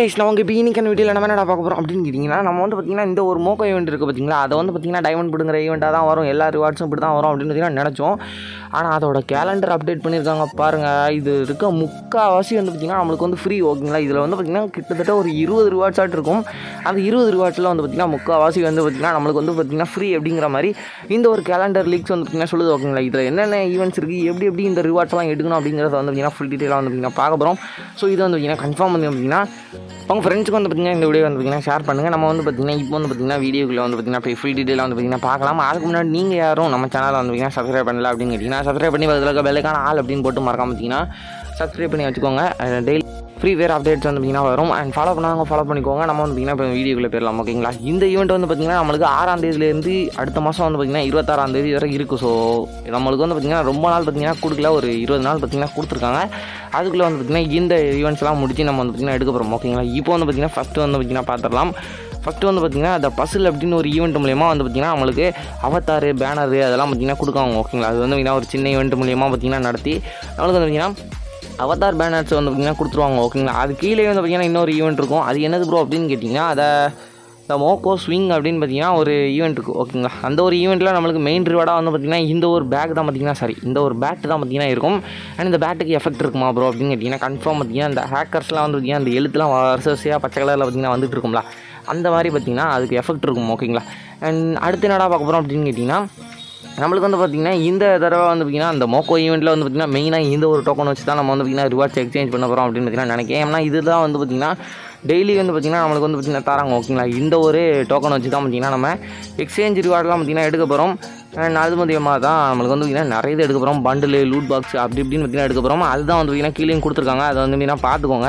guys, நம்ம உங்களுக்கு evening கன் வீடியோல நம்ம என்னடா பார்க்க போறோம் அப்படினு கேட்டிங்கன்னா, நம்ம வந்து பாத்தீங்கன்னா இந்த ஒரு மோகோ ஈவென்ட் இருக்கு பாத்தீங்களா, அது வந்து பாத்தீங்கன்னா டைமண்ட் போடுங்கற ஈவென்ட்டா தான் வரும், எல்லா ரிவார்ட்ஸும் இப்படி தான் வரும் அப்படினு பாத்தீங்கன்னா நினைச்சோம். ஆனா அதோட கேலண்டர் அப்டேட் பண்ணிருக்காங்க பாருங்க. இது இருக்க முக்காவாசி வந்து பாத்தீங்கன்னா நமக்கு வந்து ஃப்ரீ ஓகேங்களா. இதுல வந்து பாத்தீங்கன்னா கிட்டத்தட்ட ஒரு 20 ரிவார்ட்ஸ் ஆட் இருக்கும். அந்த 20 ரிவார்ட்ஸ்ல வந்து பாத்தீங்கன்னா முக்காவாசி வந்து பாத்தீங்கன்னா நமக்கு வந்து பாத்தீங்கன்னா ஃப்ரீ அப்படிங்கற மாதிரி இந்த ஒரு கேலண்டர் லீக்ஸ் வந்து பாத்தீங்கன்னா சொல்லுது ஓகேங்களா. இதுல என்னென்ன ஈவென்ட்ஸ் இருக்கு, எப்படி எப்படி இந்த ரிவார்ட்ஸ்லாம் எடுக்கணும் அப்படிங்கறத வந்து பாத்தீங்கன்னா ஃபுல் டீடைலா வந்து பாத்தீங்கன்னா பார்க்க போறோம். சோ இது வந்து பாத்தீங்கன்னா கன்ஃபார்ம் பண்ணி பாத்தீங்கன்னா உங்கள் ஃப்ரெண்ட்ஸுக்கு வந்து பார்த்தீங்கன்னா இந்த வீடியோ வந்து பார்த்தீங்கன்னா ஷேர் பண்ணுங்கள். நம்ம வந்து பார்த்தீங்கன்னா இப்போ வந்து பார்த்தீங்கன்னா வீடியோக்குள்ளே வந்து பார்த்தீங்கன்னா இப்போ ஃபுல் டீட்டெயிலாக வந்து பார்த்தீங்கன்னா பார்க்கலாம். அதுக்கு முன்னாடி நீங்கள் யாரும் நம்ம சேனலை வந்து பார்த்தீங்கன்னா சப்ஸ்கிரைப் பண்ணல அப்படின்னு கேட்டிங்கன்னா, சப்ஸ்கிரைப் பண்ணி பதிலாக பெல்லுக்கான ஆள் அப்படின்னு போட்டு மறக்காம பார்த்தீங்கன்னா சப்ஸ்கிரைப் பண்ணி வச்சுக்கோங்க. டெய்லி ஃப்ரீ ஃபயர் அப்டேட்ஸ் வந்து பார்த்தீங்கன்னா வரும். அண்ட் ஃபாலோ பண்ணாங்க ஃபாலோ பண்ணிக்கோங்க. நம்ம வந்து பார்த்தீங்கன்னா இப்போ வீடியோக்குள்ளே போயிடலாம் ஓகேங்களா. இந்த ஈவெண்ட் வந்து பார்த்தீங்கன்னா நம்மளுக்கு 6ஆம் தேதியிலேருந்து அடுத்த மாதம் வந்து பார்த்தீங்கன்னா 26ஆம் தேதி வரை இருக்குது. ஸோ நம்மளுக்கு வந்து பார்த்தீங்கன்னா ரொம்ப நாள் பார்த்தீங்கன்னா கொடுக்கல, ஒரு 20 நாள் பார்த்தீங்கன்னா கொடுத்துருக்காங்க. அதுக்குள்ளே வந்து பார்த்தீங்கன்னா இந்த ஈவெண்ட்ஸ்லாம் முடிச்சு நம்ம வந்து பார்த்தீங்கன்னா எடுக்க போகிறோம் ஓகேங்களா. இப்போ வந்து பார்த்தீங்கன்னா ஃபஸ்ட்டு வந்து பார்த்தீங்கன்னா பார்த்துடலாம். ஃபஸ்ட்டு வந்து பார்த்தீங்கன்னா அந்த பசில் அப்படின்னு ஒரு ஈவெண்ட் மூலிமா வந்து பார்த்தீங்கன்னா நம்மளுக்கு அவத்தார் பேனரு அதெல்லாம் பார்த்தீங்கன்னா கொடுக்காங்க ஓகேங்களா. அது வந்து பார்த்தீங்கன்னா ஒரு சின்ன ஈவெண்ட் மூலிமா பார்த்தீங்கன்னா நடத்தி நம்மளுக்கு வந்து பார்த்தீங்கன்னா அவதார் பேனர்ஸ் வந்து பார்த்திங்கன்னா கொடுத்துருவாங்க ஓகேங்களா. அது கீழே வந்து பார்த்திங்கன்னா இன்னொரு ஈவெண்ட் இருக்கும். அது என்னது ப்ரோ அப்படின்னு கேட்டிங்கன்னா, அதை இந்த மோக்கோ ஸ்விங் அப்படின்னு பார்த்தீங்கன்னா ஒரு ஈவெண்ட் இருக்குது ஓகேங்களா. அந்த ஒரு ஈவெண்ட்டில் நம்மளுக்கு மெயின் ரிவார்டாக வந்து பார்த்திங்கன்னா இந்த ஒரு பேக் தான் பார்த்திங்கன்னா, சாரி இந்த ஒரு பேட் தான் பார்த்திங்கன்னா இருக்கும். அண்ட் இந்த பேட்டுக்கு எஃபெக்ட் இருக்குமா ப்ரோ அப்படின்னு கேட்டிங்கன்னா, கன்ஃபார்ம் பார்த்திங்கன்னா இந்த ஹேக்கர்ஸ்லாம் வந்து பார்த்திங்கன்னா அந்த எழுத்துலாம் வரிசையாக பச்சை கலரில் பார்த்திங்கன்னா வந்துட்டு இருக்கும்ல, அந்த மாதிரி பார்த்திங்கன்னா அதுக்கு எஃபெக்ட் இருக்கும் ஓகேங்களா. அண்ட் அடுத்து என்னடா பார்க்க போகிறோம் அப்படின்னு கேட்டிங்கன்னா, நம்மளுக்கு வந்து பார்த்திங்கன்னா இந்த தடவை வந்து பார்த்திங்கன்னா அந்த மோக்கோ ஈவெண்ட்டில் வந்து பார்த்திங்கன்னா மெயினாக இந்த ஒரு டோக்கன் வச்சு தான் நம்ம வந்து பார்த்திங்கன்னா ரிவார்ட்ஸ் எக்ஸ்சேஞ்ச் பண்ண போகிறோம் அப்படின்னு பார்த்திங்கன்னா நினைக்கிறேன். ஏன்னா இதுதான் வந்து பார்த்திங்கன்னா டெய்லி வந்து பார்த்திங்கன்னா நம்மளுக்கு வந்து பார்த்திங்கன்னா தராங்க ஓகேங்களா. இந்த ஒரு டோக்கன் வச்சு தான் பார்த்திங்கன்னா நம்ம எக்ஸ்சேஞ்ச் ரிவார்ட்லாம் பார்த்திங்கன்னா எடுக்க போகிறோம். அது மூலியமாக தான் நம்மளுக்கு வந்து பார்த்திங்கன்னா நிறைய இது எடுக்க போகிறோம், பண்டில் லூட் பாக்ஸ் அப்படி இப்படின்னு பார்த்திங்கன்னா எடுக்க போகிறோம். அதுதான் வந்து பார்த்திங்கன்னா கீழேயும் கொடுத்துருக்காங்க, அதை வந்து பார்த்திங்கன்னா பார்த்துக்கோங்க.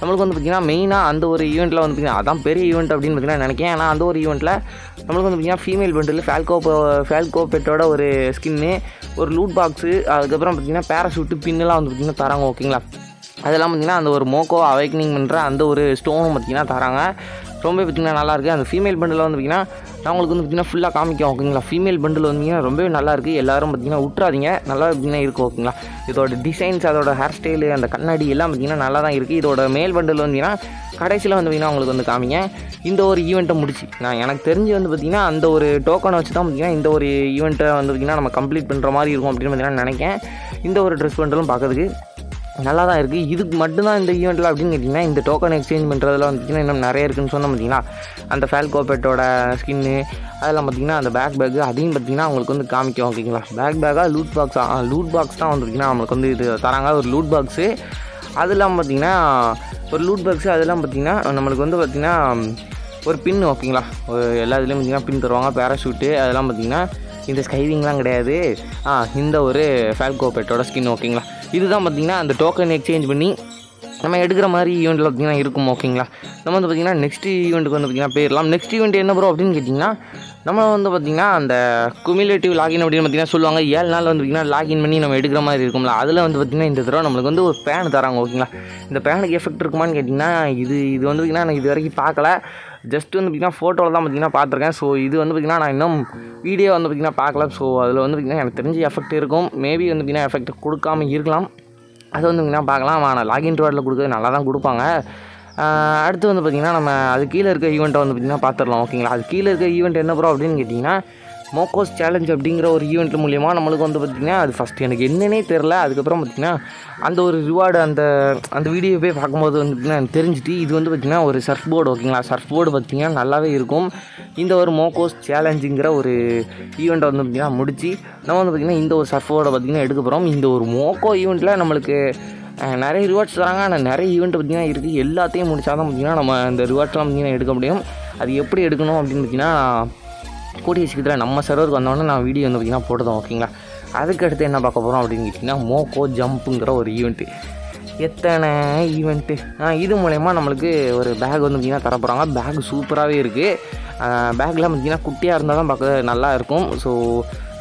நம்மளுக்கு வந்து பார்த்திங்கன்னா மெயினாக அந்த ஒரு ஈவெண்ட்டில் வந்து பார்த்திங்கன்னா அதான் பெரிய ஈவெண்ட் அப்படின்னு பார்த்திங்கன்னா நினைக்கிறேன். ஏன்னா அந்த ஒரு ஈவெண்ட்டில் நம்மளுக்கு வந்து பார்த்திங்கன்னா ஃபீமேல் பண்டில் ஃபால்கோ பெட்டோட ஒரு ஸ்கின்னு, ஒரு லூட் பாக்ஸு, அதுக்கப்புறம் பார்த்திங்கன்னா பேராஷூட்டு பின்னெலாம் வந்து பார்த்திங்கன்னா தராங்க ஓகேங்களா. அதெல்லாம் பார்த்திங்கன்னா அந்த ஒரு மோக்கோ அவைக்னிங் பண்ணுற அந்த ஒரு ஸ்டோனும் பார்த்திங்கன்னா தராங்க. ரொம்ப பார்த்திங்கன்னா நல்லாயிருக்கு. அந்த ஃபீமேல் பண்டில் வந்து பார்த்திங்கன்னா நான் உங்களுக்கு வந்து பார்த்திங்கன்னா ஃபுல்லாக காமிக்கும் ஓகேங்களா. ஃபீமேல் பண்டில் வந்தீங்கன்னா ரொம்பவே நல்லாயிருக்கு. எல்லோரும் பார்த்திங்கன்னா விட்றாதீங்க, நல்லா பார்த்திங்கன்னா இருக்குது ஓகேங்களா. இதோட டிசைன்ஸ், அதோட ஹேர் ஸ்டைலு, அந்த கண்ணாடி எல்லாம் பார்த்திங்கன்னா நல்லா தான் இருக்குது. இதோட மேல் பண்டில் வந்தீங்கன்னா கடைசியில் வந்து பார்த்திங்கன்னா உங்களுக்கு வந்து காமிங்க. இந்த ஒரு ஈவெண்ட்டை முடிச்சு நான் எனக்கு தெரிஞ்சு வந்து பார்த்திங்கன்னா அந்த ஒரு டோக்கனை வச்சு தான் பார்த்திங்கன்னா இந்த ஒரு ஈவெண்ட்டை வந்து பார்த்திங்கன்னா நம்ம கம்ப்ளீட் பண்ணுற மாதிரி இருக்கும் அப்படின்னு பார்த்திங்கன்னா நினைக்கிறேன். இந்த ஒரு ட்ரெஸ் பண்டலும் பார்க்குறதுக்கு நல்லா தான் இருக்குது. இதுக்கு மட்டும்தான் இந்த ஈவெண்ட்டில் அப்படின்னு கேட்டிங்கன்னா இந்த டோக்கன் எக்ஸ்சேஞ்ச் பண்ணுறதுல வந்து பார்த்திங்கன்னா இன்னும் நிறைய இருக்குதுன்னு சொன்னால் பார்த்திங்கன்னா அந்த ஃபால்கோபெட்டோட ஸ்கின்னு அதெல்லாம் பார்த்திங்கன்னா அந்த பேக்கு அதையும் பார்த்திங்கன்னா அவங்களுக்கு வந்து காமிக்கும் ஓகேங்களா. பேக்காக லூட் பாக்ஸ் தான் வந்து பார்த்திங்கன்னா அவங்களுக்கு வந்து இது தராங்க. ஒரு லூட் பாக்ஸு, அதெல்லாம் பார்த்திங்கன்னா ஒரு லூட் பாக்ஸு, அதெல்லாம் பார்த்திங்கன்னா நம்மளுக்கு வந்து பார்த்திங்கன்னா ஒரு பின் ஓகேங்களா. எல்லா இதுலேயும் பார்த்திங்கன்னா பின் தருவாங்க. பேராஷூட்டு அதெல்லாம் பார்த்திங்கன்னா இந்த ஸ்கைவிங்லாம் கிடையாது, இந்த ஒரு ஃபால்கோபெட்டோட ஸ்கின் ஓகேங்களா. இதுதான் பார்த்திங்கன்னா அந்த டோக்கன் எக்ஸ்சேஞ்ச் பண்ணி நம்ம எடுக்கிற மாதிரி ஈவெண்ட்டில் பார்த்திங்கன்னா இருக்கும் ஓகேங்களா. நம்ம வந்து பார்த்திங்கன்னா நெக்ஸ்ட் ஈவெண்ட்டுக்கு வந்து பார்த்திங்கன்னா போயிடலாம். நெக்ஸ்ட் ஈவெண்ட் என்ன ப்ரோ அப்படின்னு கேட்டிங்கன்னா, நம்ம வந்து பார்த்திங்கன்னா அந்த குமுலேட்டிவ் லாகின் அப்படின்னு பார்த்திங்கன்னா சொல்லுவாங்க. 7 நாள் வந்து பார்த்திங்கன்னா லாகின் பண்ணி நம்ம எடுக்கிற மாதிரி இருக்கும்ல. அதில் வந்து பார்த்திங்கன்னா இந்த தடவை நம்மளுக்கு வந்து ஒரு பேன் தராங்க ஓகேங்களா. இந்த பேனுக்கு எஃபெக்ட் இருக்குமான்னு கேட்டிங்கன்னா இது வந்து பார்த்திங்கன்னா நான் இது வரைக்கும் பார்க்கல. ஜஸ்ட் வந்து பார்த்திங்கன்னா ஃபோட்டோவில் தான் பார்த்திங்கன்னா பார்த்துருக்கேன். ஸோ இது வந்து பார்த்திங்கன்னா நான் இன்னும் வீடியோ வந்து பார்த்திங்கன்னா பார்க்கல. ஸோ அதில் வந்து பார்த்திங்கன்னா எனக்கு தெரிஞ்ச எஃபெக்ட் இருக்கும், மேபி வந்து பார்த்திங்கன்னா எஃபெக்ட் கொடுக்காம இருக்கலாம். அது வந்து பார்த்திங்கன்னா பார்க்கலாம். ஆனால் லாகின் ரிவார்டில் கொடுக்குறது நல்லா தான் கொடுப்பாங்க. அடுத்து வந்து பார்த்திங்கன்னா நம்ம அது கீழே இருக்க ஈவெண்ட்டை வந்து பார்த்திங்கன்னா பார்த்துடலாம் ஓகேங்களா. அது கீழே இருக்க ஈவெண்ட் என்ன ப்ரோ அப்படின்னு கேட்டிங்கன்னா, மோக்கோஸ் சேலஞ்ச் அப்படிங்கிற ஒரு ஈவெண்ட் மூலிமா நம்மளுக்கு வந்து பார்த்திங்கன்னா அது ஃபஸ்ட்டு எனக்கு என்னன்னே தெரில. அதுக்கப்புறம் பார்த்திங்கன்னா அந்த ஒரு ரிவார்டு அந்த வீடியோ போய் பார்க்கும்போது வந்து பார்த்திங்கன்னா தெரிஞ்சுட்டு இது வந்து பார்த்திங்கன்னா ஒரு சர்ஃப் போர்டு ஓகேங்களா. சர்ஃப் போர்டு பார்த்திங்கன்னா நல்லாவே இருக்கும். இந்த ஒரு மோக்கோஸ் சேலஞ்சுங்கிற ஒரு ஈவெண்ட்டை வந்து பார்த்திங்கன்னா முடித்து நம்ம வந்து பார்த்திங்கன்னா இந்த ஒரு சர்ஃப் போர்டை பார்த்திங்கன்னா எடுக்க போகிறோம். இந்த ஒரு மோக்கோ ஈவெண்ட்டில் நம்மளுக்கு நிறைய ரிவார்ட்ஸ் தராங்க. ஆனால் நிறைய ஈவெண்ட் பார்த்திங்கன்னா இருக்குது. எல்லாத்தையும் முடித்தா தான் பார்த்திங்கன்னா நம்ம இந்த ரிவார்ட்ஸ்லாம் பார்த்திங்கன்னா எடுக்க முடியும். அது எப்படி எடுக்கணும் அப்படின்னு பார்த்திங்கன்னா கூடிய சீக்கிரத்தில் நம்ம சர்வருக்கு வந்தோடனே நான் வீடியோ வந்து பார்த்திங்கன்னா போட்டதோம் ஓகேங்களா. அதுக்கடுத்து என்ன பார்க்க போகிறோம் அப்படின்னு கேட்டிங்கன்னா, மோக்கோ ஜம்ப்புங்கிற ஒரு ஈவெண்ட்டு. எத்தனை ஈவெண்ட்டு இது மூலயமா நம்மளுக்கு ஒரு பேக் வந்து பார்த்திங்கன்னா தரப்போகிறாங்க. பேக் சூப்பராகவே இருக்குது. பேக்லாம் பார்த்திங்கன்னா குட்டியாக இருந்தால் தான் பார்க்க நல்லா இருக்கும். ஸோ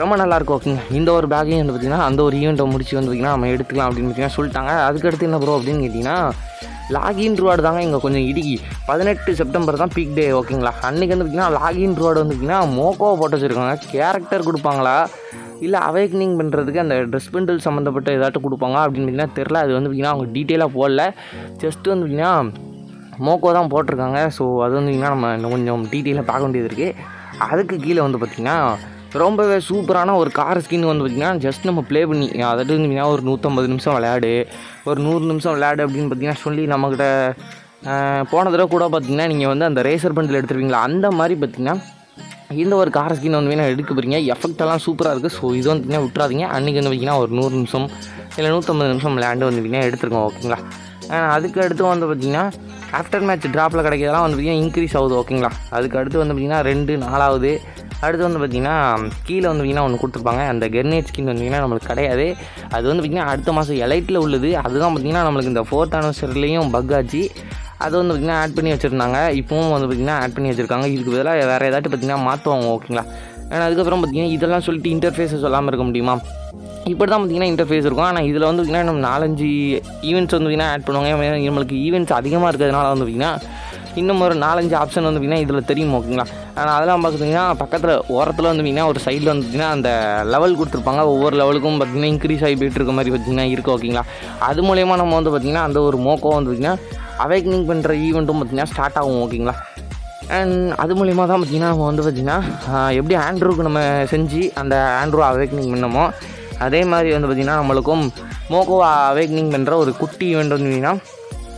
ரொம்ப நல்லாயிருக்கும் ஓகேங்க. இந்த ஒரு பேக்கையும் வந்து பார்த்திங்கன்னா அந்த ஒரு ஈவெண்ட்டை முடிச்சு வந்து பார்த்திங்கன்னா நம்ம எடுத்துக்கலாம் அப்படின்னு பார்த்திங்கன்னா சொல்லிட்டாங்க. அதுக்கடுத்து என்ன ப்ரோ அப்படின்னு கேட்டிங்கன்னா, லாகின் ரிவார்டு தாங்க இங்கே கொஞ்சம் இடுக்கி. 18 செப்டம்பர் தான் பீக் டே ஓகேங்களா. அன்றைக்கி வந்து பார்த்திங்கன்னா லாகின் ரிவார்டு வந்து பார்த்திங்கன்னா மோக்கோவை போட்டு வச்சுருக்காங்க. கேரக்டர் கொடுப்பாங்களா இல்லை அவேக்னிங் பண்ணுறதுக்கு அந்த ட்ரெஸ் பண்டில் சம்மந்தப்பட்ட ஏதாட்டும் கொடுப்பாங்க அப்படின்னு பார்த்திங்கன்னா தெரில. அது வந்து பார்த்திங்கன்னா அவங்க டீட்டெயிலாக போடல. ஜஸ்ட் வந்து பார்த்திங்கன்னா மோக்கோ தான் போட்டிருக்காங்க. ஸோ அது வந்துங்கன்னா நம்ம இன்னும் கொஞ்சம் டீட்டெயிலாக பார்க்க வேண்டியது இருக்குது. அதுக்கு கீழே வந்து பார்த்திங்கன்னா ரொம்பவே சூப்பரான ஒரு கார் ஸ்கின் வந்து பார்த்திங்கன்னா ஜஸ்ட் நம்ம ப்ளே பண்ணி அதாவது வந்துங்கன்னா ஒரு 150 நிமிஷம் விளையாடு, ஒரு 100 நிமிஷம் விளையாடு அப்படின்னு பார்த்திங்கன்னா சொல்லி நம்மக்கிட்ட போன தடவை கூட பார்த்திங்கன்னா நீங்கள் வந்து அந்த ரேசர் பண்டில் எடுத்துருவீங்களா அந்த மாதிரி பார்த்திங்கன்னா இந்த ஒரு கார் ஸ்கின் வந்து வேணால் எடுக்க போகிறீங்க. எஃபெக்டெல்லாம் சூப்பராக இருக்குது. ஸோ இது வந்து பார்த்திங்கன்னா விட்டுறாதீங்க. அன்றைக்கி வந்து பார்த்திங்கன்னா ஒரு 100 நிமிஷம் இல்லை 150 நிமிஷம் விளையாண்டு வந்து பார்த்திங்கன்னா எடுத்துருக்கோம். ஓகேங்களா. அதுக்கு அடுத்து வந்து பார்த்திங்கன்னா ஆஃப்டர் மேட்ச் ட்ராப்பில் கிடைக்கிறதெல்லாம் வந்து பார்த்திங்கன்னா இன்க்ரீஸ் ஆகுது. ஓகேங்களா. அதுக்கு அடுத்து வந்து பார்த்திங்கன்னா 2 4ஆவது அடுத்து வந்து பார்த்திங்கன்னா கீழே வந்து பார்த்திங்கன்னா ஒன்று கொடுத்துருப்பாங்க. அந்த கெர்னேட் ஸ்கின் வந்தீங்கன்னா நம்மளுக்கு கிடையாது. அது வந்து பார்த்திங்கன்னா அடுத்த மாதம் எலைட்டில் உள்ளது. அதுதான் பார்த்திங்கன்னா நம்மளுக்கு இந்த 4th anniversary-லயும் பக் ஆச்சு. அது வந்து பார்த்திங்கன்னா ஆட் பண்ணி வச்சுருந்தாங்க. இப்போவும் வந்து பார்த்திங்கன்னா ஆட் பண்ணி வச்சுருக்காங்க. இதுக்கு பதிலாக வேறு ஏதாச்சும் பார்த்திங்கன்னா மாற்றுவாங்க. ஓகேங்களா. ஏன்னா அதுக்கப்புறம் பார்த்திங்கன்னா இதெல்லாம் சொல்லிட்டு இன்டர்ஃபேஸை சொல்லாமல் இருக்க முடியுமா? இப்படி தான் பார்த்திங்கன்னா இன்டர்ஃபேஸ் இருக்கும். ஆனால் இதில் வந்து பார்த்திங்கன்னா நம்ம 4-5 ஈவெண்ட்ஸ் வந்து பார்த்திங்கன்னா ஆட் பண்ணுவாங்க. நம்மளுக்கு ஈவெண்ட்ஸ் அதிகமாக இருக்கிறதுனால வந்து பார்த்திங்கன்னா இன்னும் ஒரு 4-5 ஆப்ஷன் வந்து பார்த்திங்கன்னா இதில் தெரியும். ஓகேங்களா. ஆனால் அதெல்லாம் பார்த்திங்கன்னா பக்கத்தில் ஓரத்தில் வந்து பார்த்திங்கன்னா ஒரு சைடில் வந்து பார்த்திங்கன்னா அந்த லெவல் கொடுத்துருப்பாங்க. ஒவ்வொரு லெவலுக்கும் பார்த்திங்கன்னா இன்க்ரீஸ் ஆகி போய்ட்டு இருக்க மாதிரி பார்த்திங்கன்னா இருக்குது. ஓகேங்களா. அது மூலயமா நம்ம வந்து பார்த்திங்கன்னா அந்த ஒரு மோக்கோ வந்து பார்த்திங்கன்னா அவேக்னிங் பண்ணுற ஈவெண்ட்டும் பார்த்திங்கன்னா ஸ்டார்ட் ஆகும். ஓகேங்களா. அண்ட் அது மூலிமா தான் பார்த்திங்கன்னா நம்ம வந்து பார்த்திங்கன்னா எப்படி ஆண்ட்ரூக்கு நம்ம செஞ்சு அந்த ஆண்ட்ரூ அவேக்னிங் பண்ணமோ அதே மாதிரி வந்து பார்த்திங்கன்னா நம்மளுக்கும் மோகோவா அவேக்னிங் பண்ணுற ஒரு குட்டி ஈவெண்ட் வந்து பார்த்திங்கன்னா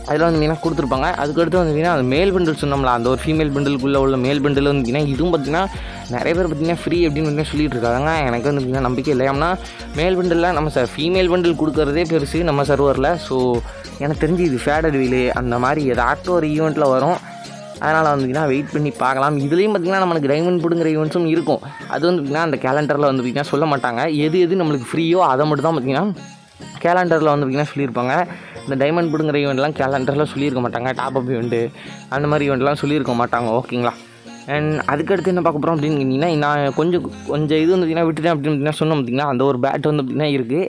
அதில் வந்து பார்த்திங்கன்னா கொடுத்துருப்பாங்க. அதுக்கடுத்து வந்து பார்த்திங்கன்னா அந்த மேல் பண்டில் சொன்னோம்ல அந்த ஒரு ஃபீமேல் பண்டிலுக்குள்ளே உள்ள மேல் பண்டில் வந்து பார்த்திங்கன்னா இதுவும் பார்த்திங்கன்னா நிறைய பேர் பார்த்திங்கன்னா ஃப்ரீ அப்படின்னு வந்து சொல்லிட்டு இருக்காங்க. எனக்கு வந்து பார்த்திங்கன்னா நம்பிக்கை இல்லை. ஏன்னா மேல் பண்டிலில் நம்ம ஃபீமேல் பண்டில் கொடுக்குறதே பெருசு நம்ம சர்வரில். ஸோ எனக்கு தெரிஞ்சு இது ஃபேடட் வீலு அந்த மாதிரி ஏதாச்சும் ஒரு ஈவெண்ட்டில் வரும். அதனால் வந்துக்கிங்கன்னா வெயிட் பண்ணி பார்க்கலாம். இதுலேயும் பார்த்திங்கன்னா நம்மளுக்கு டைமண்ட் பிடுங்குற ஈவெண்ட்ஸும் இருக்கும். அது வந்து பார்த்திங்கன்னா அந்த கேலண்டரில் வந்து பார்த்திங்கன்னா சொல்ல மாட்டாங்க. எது நம்மளுக்கு ஃப்ரீயோ அதை மட்டும் தான் பார்த்திங்கன்னா கேலண்டரில் வந்து பார்த்திங்கன்னா சொல்லியிருப்பாங்க. இந்த டைமண்ட் பிடுங்குற ஈவெண்ட்லாம் கேலண்டரில் சொல்லியிருக்க மாட்டாங்க. டாப் அப் ஈவெண்ட்டு அந்த மாதிரி ஈவெண்ட்லாம் சொல்லியிருக்க மாட்டாங்க. ஓகேங்களா. அண்ட் அதுக்கடுத்து என்ன பார்க்க போகிறோம் அப்படின்னு கேட்டிங்கன்னா நான் கொஞ்சம் இது வந்து பார்த்திங்கன்னா விட்டுட்டேன் அப்படின்னு பார்த்திங்கன்னா சொன்னோம். பார்த்திங்கன்னா அந்த ஒரு பேட் வந்து பார்த்திங்கன்னா இருக்குது.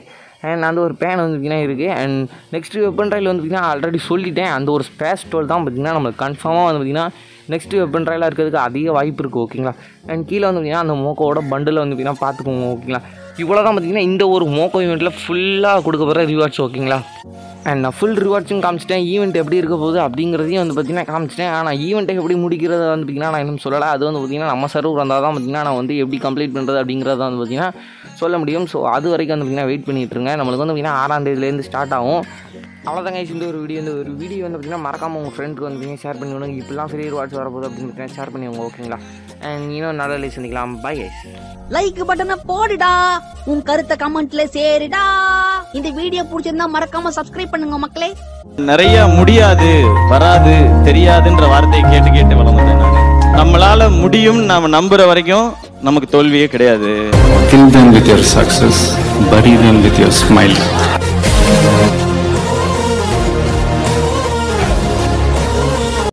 அண்ட் அந்த ஒரு பேன் வந்து பார்த்திங்கன்னா இருக்குது. அண்ட் நெக்ஸ்ட் வெப்பன் ட்ரையில் வந்து பார்த்திங்கன்னா ஆல்ரெடி சொல்லிட்டேன். அந்த ஒரு ஸ்பேஸ் டோல் தான் பார்த்திங்கன்னா நம்மளுக்கு கன்ஃபார்மாக வந்து பார்த்திங்கன்னா நெக்ஸ்ட் வெப்பன் ட்ரையில் இருக்கிறதுக்கு அதிக வாய்ப்பு இருக்குது. ஓகேங்களா. அண்ட் கீழே வந்து பார்த்திங்கன்னா அந்த மோக்கோவோட பண்டில் வந்து பார்த்திங்கன்னா பார்த்துக்கோங்க. ஓகேங்களா. இவ்வளோ தான் பார்த்திங்கன்னா இந்த ஒரு மோக்கோ ஈவெண்ட்டில் ஃபுல்லாக கொடுக்க போகிற ரிவார்ட்ஸ். ஓகேங்களா. அண்ட் நான் ஃபுல் ரிவார்ட்ஸும் காமிச்சிட்டேன். ஈவெண்ட் எப்படி இருக்க போகுது அப்படிங்கிறதையும் வந்து பார்த்திங்கன்னா காமிச்சிட்டேன். ஆனால் ஈவெண்ட்டை எப்படி முடிக்கிறத வந்து பார்த்திங்கன்னா நான் இன்னும் சொல்லலை. அது வந்து பார்த்திங்கன்னா நம்ம சர்வர் வந்தால் தான் பார்த்திங்கன்னா நான் வந்து எப்படி கம்ப்ளீட் பண்ணுறது அப்படிங்கிறத வந்து பார்த்திங்கன்னா சொல்ல முடியும். ஸோ அது வரைக்கும் வந்து பார்த்திங்கன்னா வெயிட் பண்ணிகிட்ருங்க. நம்மளுக்கு வந்து பார்த்திங்கன்னா 6ஆம் தேதியிலேருந்து ஸ்டார்ட் ஆகும். அவ்வளோதாங்க. இந்த ஒரு வீடியோ வந்து பார்த்திங்கன்னா மறக்காமல் உங்கள் ஃப்ரெண்டுக்கு வந்து பார்த்திங்கன்னா ஷேர் பண்ணி விடுங்க. இப்படிலாம் ஃப்ரீ ரிவார்ட்ஸ் வரப்போகுது அப்படின்னு பார்த்திங்கன்னா ஷேர் பண்ணுவோம். ஓகேங்களா. அண்ட் இன்னும் நல்ல சந்திக்கலாம். பை. லைக் பட்டனை போடுடா, உன் கருத்தை கமெண்ட்ல சேருடா. இந்த வீடியோ பிடிச்சிருந்தா மறக்காம சப்ஸ்கிரைப் பண்ணுங்க மக்களே. நிறைய முடியாது, வராது, தெரியாதுன்ற வார்த்தையை கேட்டு கேட்டு வளர்ந்தேன் நான். நம்மளால முடியும் நாம நம்புற வரைக்கும் நமக்கு தோல்வியே கிடையாது. Kill them with your success, bury them with your smile.